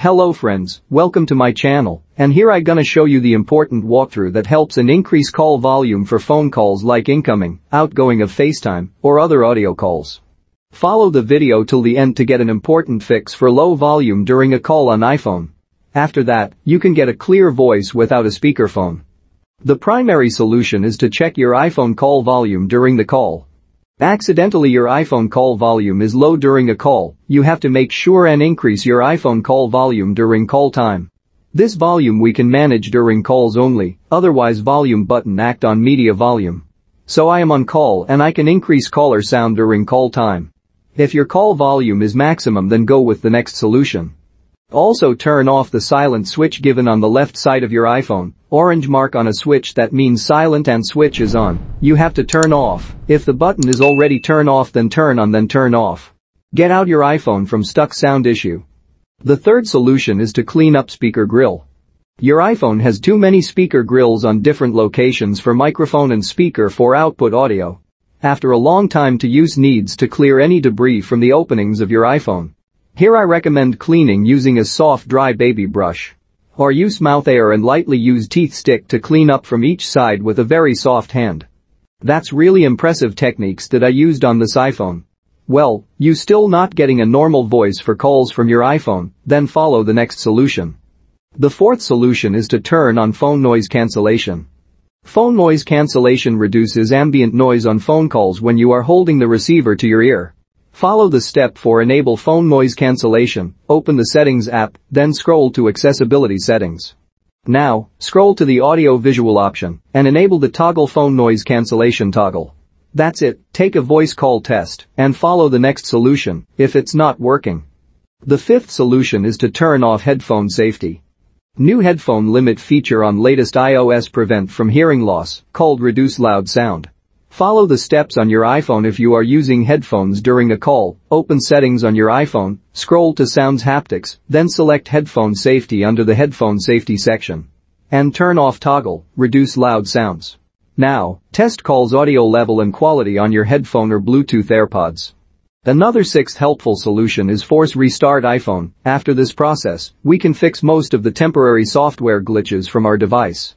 Hello friends, welcome to my channel, and here I gonna show you the important walkthrough that helps and increase call volume for phone calls like incoming, outgoing of FaceTime, or other audio calls. Follow the video till the end to get an important fix for low volume during a call on iPhone. After that, you can get a clear voice without a speakerphone. The primary solution is to check your iPhone call volume during the call. Accidentally your iPhone call volume is low during a call, you have to make sure and increase your iPhone call volume during call time. This volume we can manage during calls only, otherwise volume button act on media volume. So I am on call and I can increase caller sound during call time. If your call volume is maximum then go with the next solution. Also turn off the silent switch given on the left side of your iPhone, orange mark on a switch that means silent and switch is on, you have to turn off, if the button is already turn off then turn on then turn off. Get out your iPhone from stuck sound issue. The third solution is to clean up speaker grill. Your iPhone has too many speaker grills on different locations for microphone and speaker for output audio. After a long time to use needs to clear any debris from the openings of your iPhone. Here I recommend cleaning using a soft dry baby brush. Or use mouth air and lightly use teeth stick to clean up from each side with a very soft hand. That's really impressive techniques that I used on this iPhone. Well, you still not getting a normal voice for calls from your iPhone, then follow the next solution. The fourth solution is to turn on phone noise cancellation. Phone noise cancellation reduces ambient noise on phone calls when you are holding the receiver to your ear. Follow the step for enable phone noise cancellation, open the settings app, then scroll to accessibility settings. Now, scroll to the audio visual option, and enable the toggle phone noise cancellation toggle. That's it, take a voice call test, and follow the next solution, if it's not working. The fifth solution is to turn off headphone safety. New headphone limit feature on latest iOS prevent from hearing loss, called reduce loud sound. Follow the steps on your iPhone if you are using headphones during a call, open settings on your iPhone, scroll to sounds haptics, then select headphone safety under the headphone safety section. And turn off toggle, reduce loud sounds. Now, test calls audio level and quality on your headphone or Bluetooth AirPods. Another sixth helpful solution is force restart iPhone. After this process, we can fix most of the temporary software glitches from our device.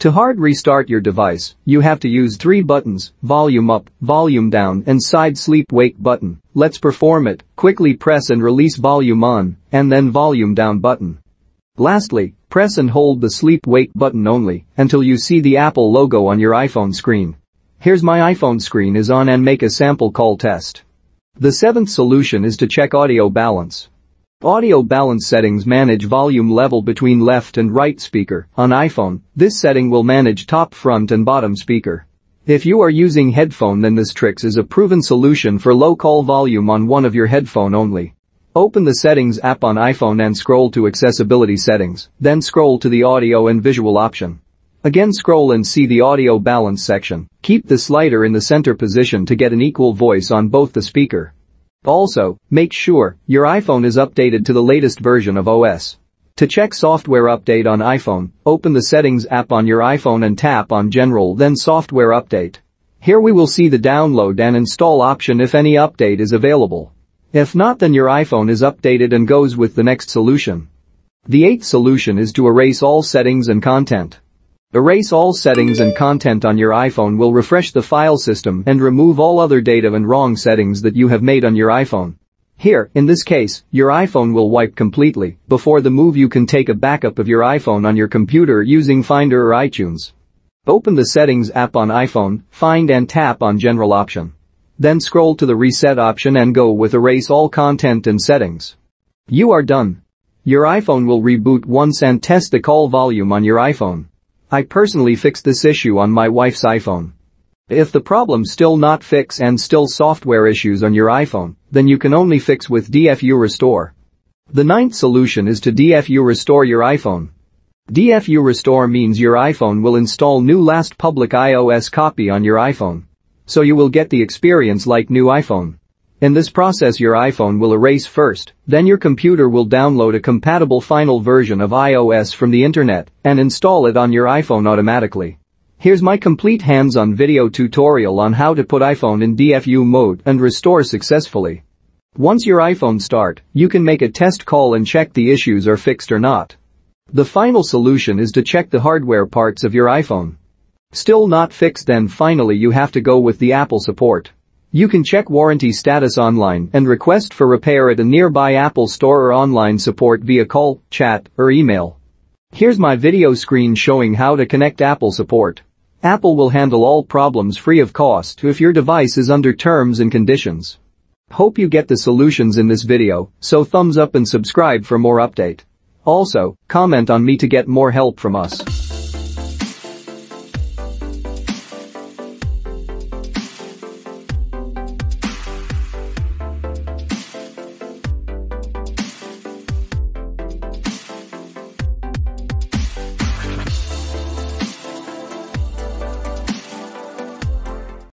To hard restart your device, you have to use three buttons, volume up, volume down and side sleep wake button. Let's perform it, quickly press and release volume on, and then volume down button. Lastly, press and hold the sleep wake button only, until you see the Apple logo on your iPhone screen. Here's my iPhone screen is on and make a sample call test. The seventh solution is to check audio balance. Audio balance settings manage volume level between left and right speaker. On iPhone, this setting will manage top front and bottom speaker. If you are using headphone then this tricks is a proven solution for low call volume on one of your headphone only. Open the settings app on iPhone and scroll to accessibility settings, then scroll to the audio and visual option. Again scroll and see the audio balance section. Keep the slider in the center position to get an equal voice on both the speaker. Also, make sure your iPhone is updated to the latest version of OS. To check software update on iPhone, open the settings app on your iPhone and tap on general then software update. Here we will see the download and install option if any update is available. If not then your iPhone is updated and goes with the next solution. The eighth solution is to erase all settings and content. Erase all settings and content on your iPhone will refresh the file system and remove all other data and wrong settings that you have made on your iPhone. Here, in this case, your iPhone will wipe completely. Before the move you can take a backup of your iPhone on your computer using Finder or iTunes. Open the settings app on iPhone, find and tap on general option. Then scroll to the reset option and go with erase all content and settings. You are done. Your iPhone will reboot once and test the call volume on your iPhone. I personally fixed this issue on my wife's iPhone. If the problem still not fix and still software issues on your iPhone, then you can only fix with DFU Restore. The ninth solution is to DFU Restore your iPhone. DFU Restore means your iPhone will install new last public iOS copy on your iPhone. So you will get the experience like new iPhone. In this process your iPhone will erase first, then your computer will download a compatible final version of iOS from the internet and install it on your iPhone automatically. Here's my complete hands-on video tutorial on how to put iPhone in DFU mode and restore successfully. Once your iPhone starts, you can make a test call and check the issues are fixed or not. The final solution is to check the hardware parts of your iPhone. Still not fixed, then finally you have to go with the Apple support. You can check warranty status online and request for repair at a nearby Apple store or online support via call, chat, or email. Here's my video screen showing how to connect Apple support. Apple will handle all problems free of cost if your device is under terms and conditions. Hope you get the solutions in this video, so thumbs up and subscribe for more update. Also, comment on me to get more help from us.